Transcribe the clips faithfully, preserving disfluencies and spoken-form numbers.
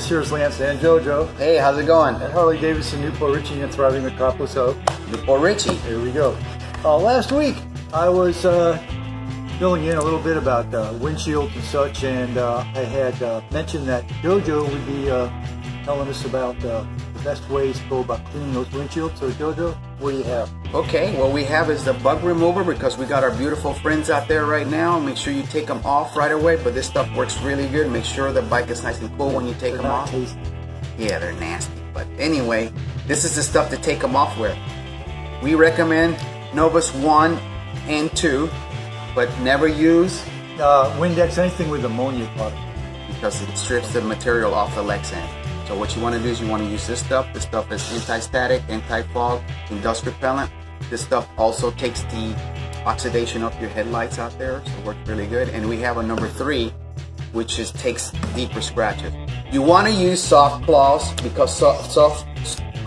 This here is Lance and Jojo. Hey, how's it going? At Harley Davidson, Newport Richey, and thriving metropolis of Newport Richey. Here we go. Uh, last week, I was uh, filling in a little bit about uh, windshields and such, and uh, I had uh, mentioned that Jojo would be uh, telling us about uh, the best ways to go about cleaning those windshields. So Jojo, what do you have? Okay, what we have is the bug remover, because we got our beautiful friends out there right now. Make sure you take them off right away, but this stuff works really good. Make sure the bike is nice and cool when you take them off. They're not tasty. Yeah, they're nasty. But anyway, this is the stuff to take them off with. We recommend Novus one and two, but never use uh, Windex, anything with ammonia product, because it strips the material off the Lexan. So what you want to do is you want to use this stuff. This stuff is anti-static, anti-fog, and dust repellent. This stuff also takes the oxidation off your headlights out there, so it works really good. And we have a number three, which is takes deeper scratches. You want to use soft cloths, because soft, soft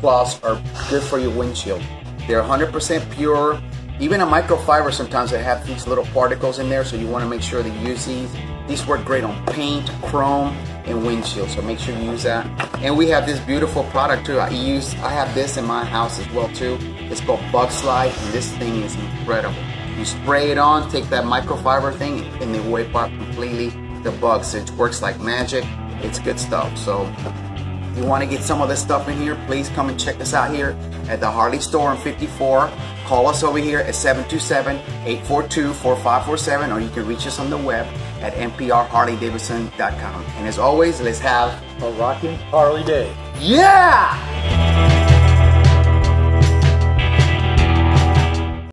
cloths are good for your windshield. They're one hundred percent pure. Even a microfiber, sometimes they have these little particles in there, so you want to make sure that you use these. These work great on paint, chrome, and windshield, so make sure you use that. And we have this beautiful product too. I use, I have this in my house as well too. It's called Bugslide, and this thing is incredible. You spray it on, take that microfiber thing, and it wipes out completely the bugs. It works like magic. It's good stuff. So if you want to get some of this stuff in here, please come and check us out here at the Harley store on fifty-four. Call us over here at seven two seven, eight four two, four five four seven, or you can reach us on the web at n p r harley davidson dot com. And as always, let's have a rockin' Harley day. Yeah!